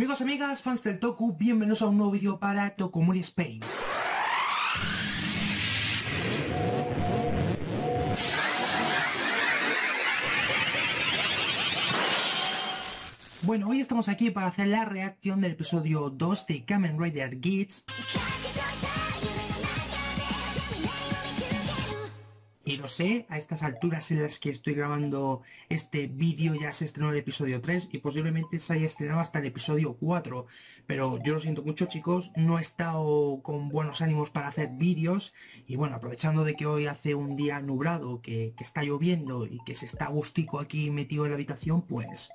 Amigos, amigas, fans del Toku, bienvenidos a un nuevo vídeo para Tokumuri Spain. Bueno, hoy estamos aquí para hacer la reacción del episodio 2 de Kamen Rider Geats. Y lo sé, a estas alturas en las que estoy grabando este vídeo ya se estrenó el episodio 3 y posiblemente se haya estrenado hasta el episodio 4. Pero yo lo siento mucho, chicos, no he estado con buenos ánimos para hacer vídeos. Y bueno, aprovechando de que hoy hace un día nublado, que está lloviendo y que se está gustico aquí metido en la habitación, pues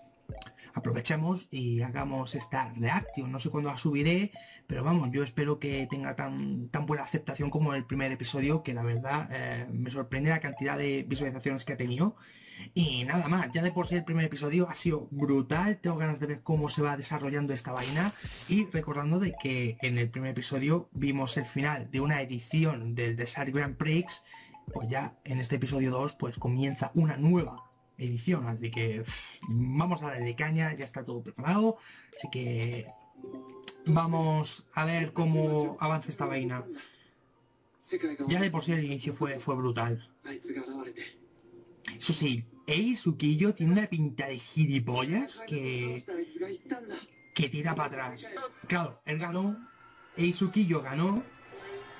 aprovechamos y hagamos esta reaction. No sé cuándo la subiré, pero vamos, yo espero que tenga tan buena aceptación como el primer episodio, que la verdad me sorprende la cantidad de visualizaciones que ha tenido. Y nada más, ya de por sí el primer episodio ha sido brutal. Tengo ganas de ver cómo se va desarrollando esta vaina. Y recordando de que en el primer episodio vimos el final de una edición del Desire Grand Prix, pues ya en este episodio 2 pues comienza una nueva edición, así que vamos a darle caña. Ya está todo preparado, así que vamos a ver cómo avanza esta vaina. Ya de por sí el inicio fue brutal. Eso sí, Eiji Suquillo tiene una pinta de gilipollas que tira para atrás. Claro, él ganó, Eiji Suquillo ganó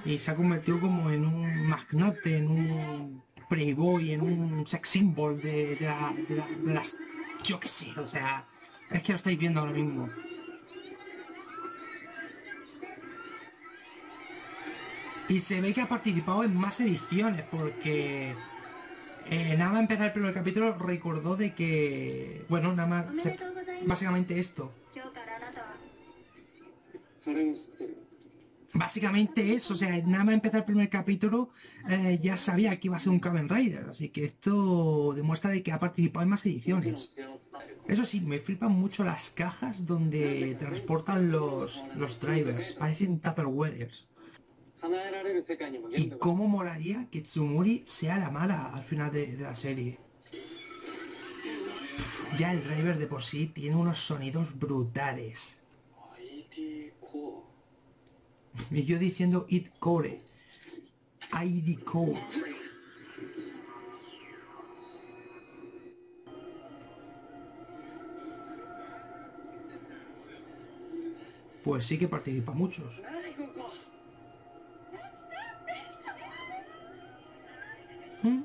y se ha convertido como en un magnate, en un playboy, en un sex symbol de las... yo que sé, o sea, es que lo estáis viendo ahora mismo. Y se ve que ha participado en más ediciones porque nada más empezar el primer capítulo recordó de que, bueno, nada más básicamente esto. Básicamente eso, o sea, nada más empezar el primer capítulo ya sabía que iba a ser un Kamen Rider, así que esto demuestra de que ha participado en más ediciones. Eso sí, me flipan mucho las cajas donde transportan los drivers, parecen tupperwares. Y cómo molaría que Tsumuri sea la mala al final de la serie. Ya el driver de por sí tiene unos sonidos brutales. Y yo diciendo It Core, ID Core. Pues sí que participa muchos. ¿Mm?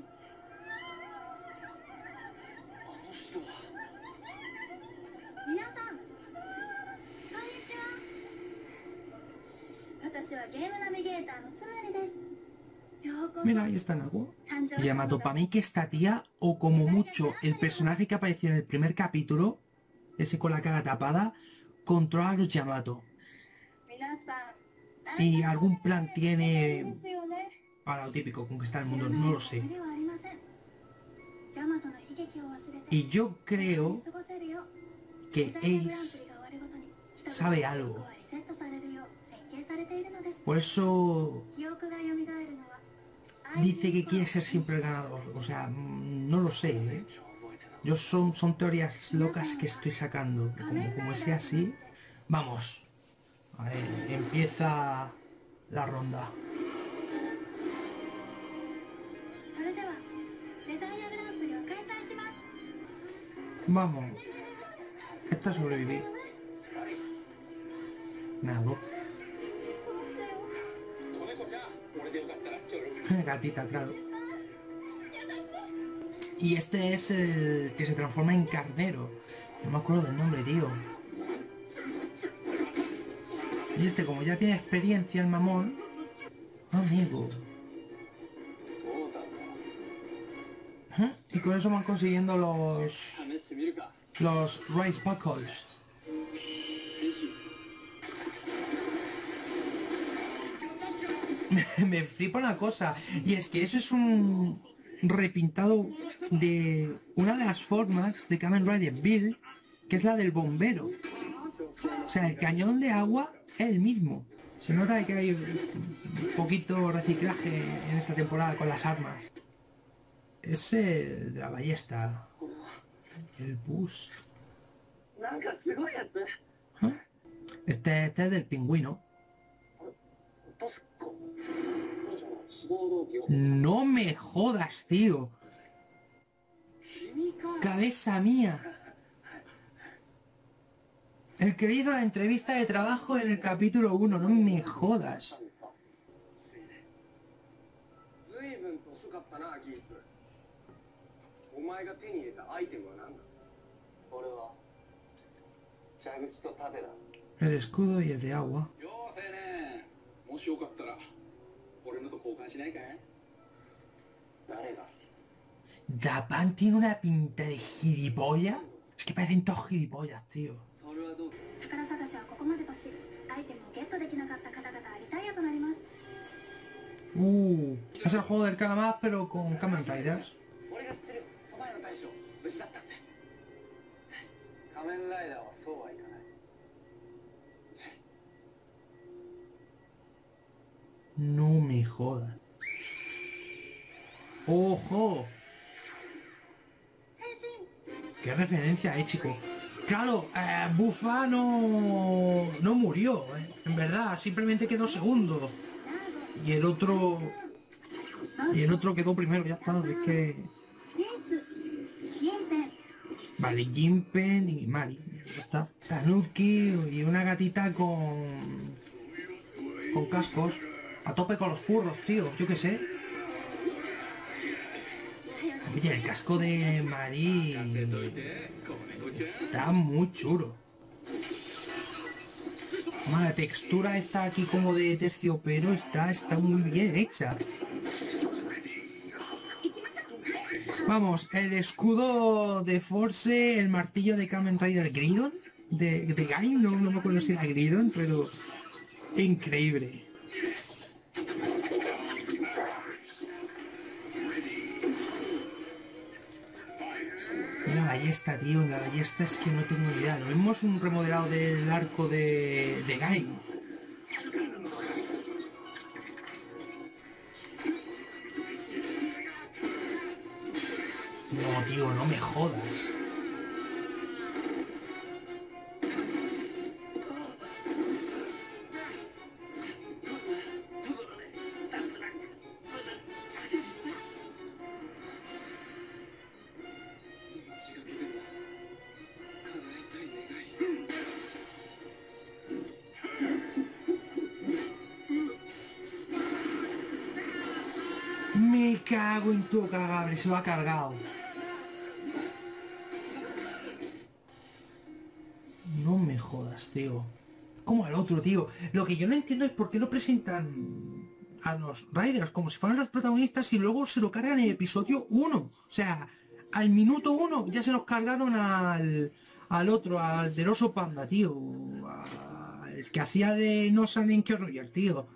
Mira, ahí está Nago. Yamato, para mí que esta tía, o como mucho el personaje que apareció en el primer capítulo, ese con la cara tapada, controla a los Yamato. Y algún plan tiene para lo típico, conquistar el mundo, no lo sé. Y yo creo que Ace sabe algo. Por eso dice que quiere ser siempre el ganador. O sea, no lo sé, ¿eh? Yo son teorías locas que estoy sacando. Como sea así, vamos. A ver, empieza la ronda. Vamos. Esta sobreviví. Nada. Gatita, claro. Y este es el que se transforma en carnero. No me acuerdo del nombre, tío. Y este, como ya tiene experiencia el mamón... Amigo. ¿Eh? Y con eso van consiguiendo los rice buckles. Me flipa una cosa, y es que eso es un repintado de una de las formas de Kamen Rider Bill, que es la del bombero. O sea, el cañón de agua es el mismo. Se nota que hay un poquito reciclaje en esta temporada con las armas. Es el de la ballesta. El boost. ¿Eh? Este es del pingüino. No me jodas, tío. Cabeza mía. El que hizo la entrevista de trabajo en el capítulo 1. No me jodas. El escudo y el de agua. Dapan tiene una pinta de gilipollas. Es que parecen todos gilipollas, tío. Es el juego del calamar, pero con Kamen Riders. No me jodas. ¡Ojo! ¡Qué referencia, chico! Claro, Bufa no murió, en verdad, simplemente quedó segundo. Y el otro... quedó primero, ya está, es que... Vale, Jimpen y Mari, ya está. Tanuki y una gatita con cascos. A tope con los furros, tío, yo qué sé. Oye, el casco de Marín está muy chulo. La textura está aquí como de terciopelo, está muy bien hecha. Vamos, el escudo de Force, el martillo de Kamen Rider Gridon, de Gaim, no me acuerdo si era Gridon, pero increíble. La ballesta, tío, la ballesta es que no tengo idea. Lo mismo es un remodelado del arco de Gaim. No, tío, no me jodas. Me cago en tu cagable, se lo ha cargado. No me jodas, tío. Como al otro, tío. Lo que yo no entiendo es por qué lo presentan a los Riders como si fueran los protagonistas y luego se lo cargan en el episodio 1. O sea, al minuto 1 ya se los cargaron al otro, al del oso panda, tío. Al que hacía de No San en Roger, tío.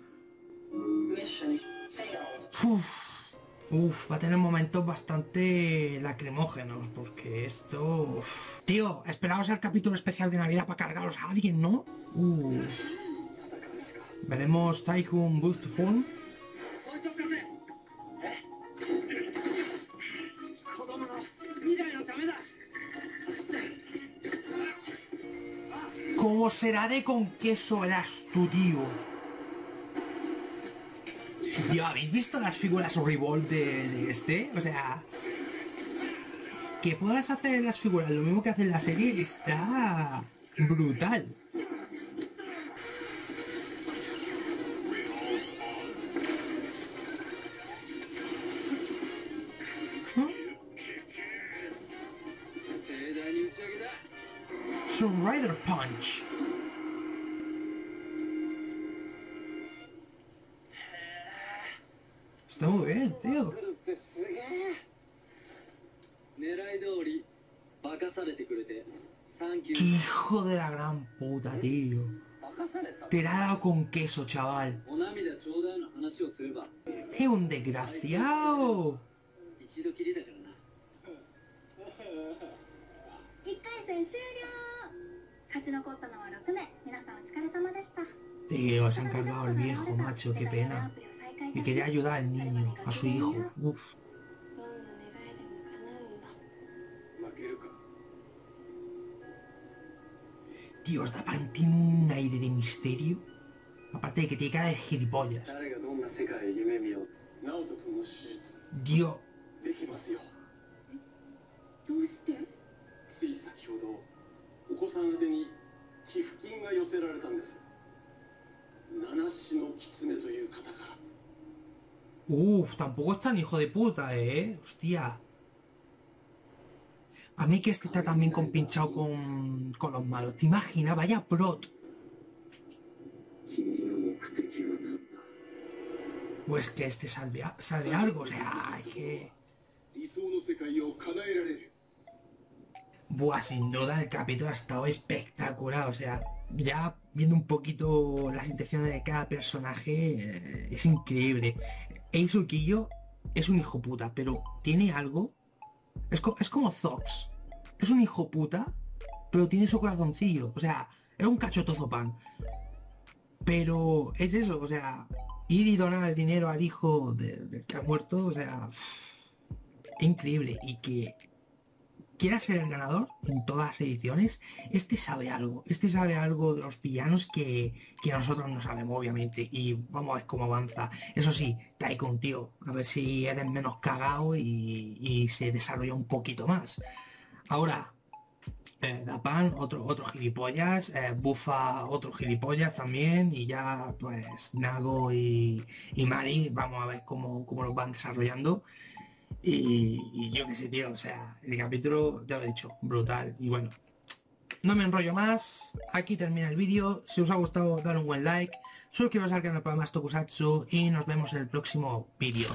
Uf, va a tener momentos bastante lacrimógenos, porque esto... Uf. Tío, esperaos el capítulo especial de Navidad para cargaros a alguien, ¿no? Veremos Taikun Boost Fun. ¿Cómo será de con queso eras tú, tío? Tío, ¿habéis visto las figuras Revolt de este? O sea... Que puedas hacer las figuras lo mismo que hace en la serie está... brutal. Surrider Punch. Está muy bien, tío. ¡Qué hijo de la gran puta, tío! Te la ha dado con queso, chaval. ¡Es un desgraciado! Tío, se han cargado el viejo, macho, qué pena. Y quería ayudar al niño, a su hijo. Uf. Dios, Dapan tiene un aire de misterio. Aparte de que tiene cara de gilipollas. Dios. Uff, tampoco es tan hijo de puta, hostia. A mí que este está también compinchado con los malos. ¿Te imaginas? Vaya prot. Pues que este sale algo, o sea, hay que... Buah, sin duda el capítulo ha estado espectacular, o sea, ya viendo un poquito las intenciones de cada personaje, es increíble. Eiji Suquillo es un hijo puta, pero tiene algo... Es como Zox, es un hijo puta, pero tiene su corazoncillo, o sea, es un cachotozo pan. Pero es eso, o sea, ir y donar el dinero al hijo del que ha muerto, o sea, es increíble. Y que quiera ser el ganador en todas las ediciones, este sabe algo de los villanos que nosotros no sabemos, obviamente. Y vamos a ver cómo avanza. Eso sí, Taikun, tío, a ver si eres menos cagao y se desarrolla un poquito más. Ahora, Dapan, otro gilipollas, Bufa, otro gilipollas también, y ya pues Nago y Mari, vamos a ver cómo los van desarrollando. Y yo qué sé, tío, o sea, el capítulo, ya lo he dicho, brutal. Y bueno, no me enrollo más, aquí termina el vídeo. Si os ha gustado, dar un buen like, suscribiros al canal para más tokusatsu y nos vemos en el próximo vídeo.